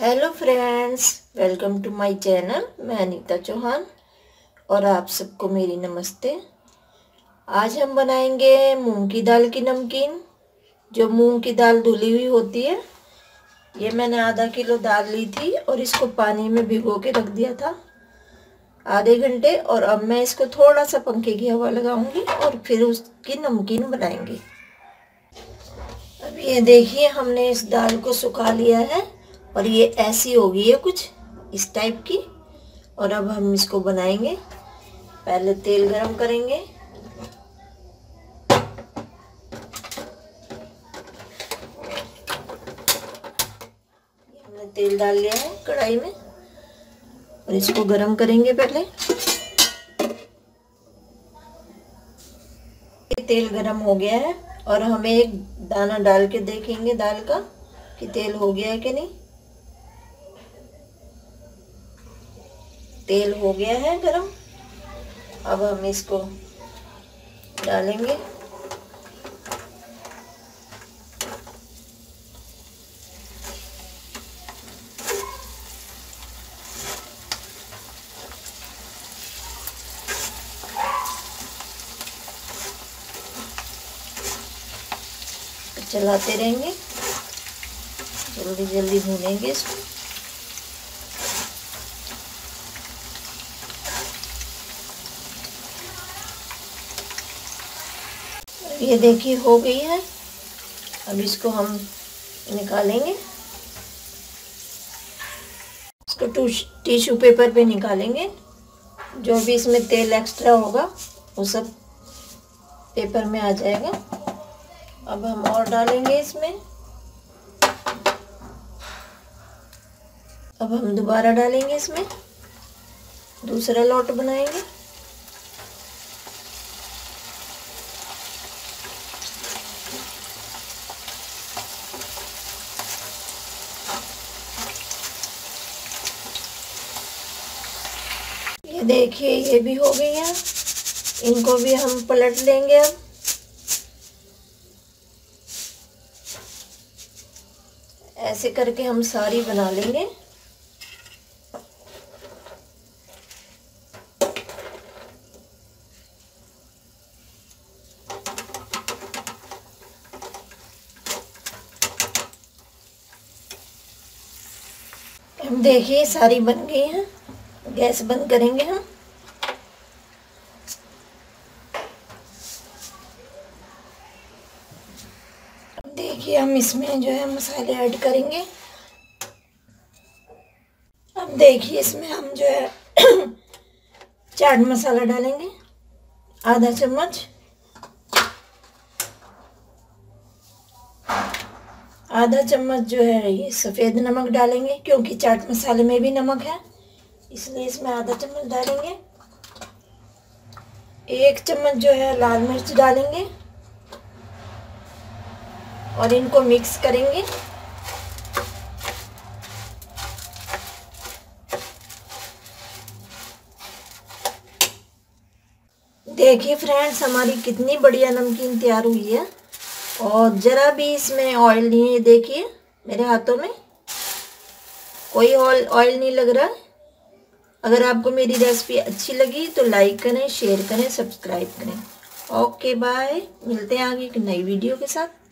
Hello friends, welcome to my channel. मैं अनीता चौहान और आप सबको मेरी नमस्ते। आज हम बनाएंगे मूंग की दाल की नमकीन। जो मूंग की दाल धुली हुई होती है, ये मैंने आधा किलो दाल ली थी और इसको पानी में भिगो के रख दिया था आधे घंटे। और अब मैं इसको थोड़ा सा पंखे की हवा लगाऊंगी और फिर उसकी नमकीन बनाएंगे। अब ये देखिए, हमने इस दाल को सुखा लिया है और ये ऐसी हो गई है कुछ इस टाइप की। और अब हम इसको बनाएंगे। पहले तेल गरम करेंगे। हमने तेल डाल लिया है कढ़ाई में और इसको गरम करेंगे। पहले तेल गरम हो गया है और हमें एक दाना डाल के देखेंगे दाल का कि तेल हो गया है कि नहीं। तेल हो गया है गरम। अब हम इसको डालेंगे। चलाते रहेंगे, जल्दी जल्दी भूनेंगे इसको। ये देखिए हो गई है। अब इसको हम निकालेंगे, इसको टिश्यू पेपर पे निकालेंगे। जो भी इसमें तेल एक्स्ट्रा होगा वो सब पेपर में आ जाएगा। अब हम और डालेंगे इसमें। अब हम दोबारा डालेंगे इसमें, दूसरा लॉट बनाएंगे। देखिए ये भी हो गई है। इनको भी हम पलट लेंगे। अब ऐसे करके हम सारी बना लेंगे। हम देखिए सारी बन गई है। गैस बंद करेंगे हम। देखिए हम इसमें जो है मसाले ऐड करेंगे। अब देखिए इसमें हम जो है चाट मसाला डालेंगे आधा चम्मच। आधा चम्मच जो है ये सफ़ेद नमक डालेंगे, क्योंकि चाट मसाले में भी नमक है इसलिए इसमें आधा चम्मच डालेंगे। एक चम्मच जो है लाल मिर्च डालेंगे और इनको मिक्स करेंगे। देखिए फ्रेंड्स, हमारी कितनी बढ़िया नमकीन तैयार हुई है और ज़रा भी इसमें ऑयल नहीं है। देखिए मेरे हाथों में कोई ऑयल नहीं लग रहा। अगर आपको मेरी रेसिपी अच्छी लगी तो लाइक करें, शेयर करें, सब्सक्राइब करें। ओके बाय, मिलते हैं आगे एक नई वीडियो के साथ।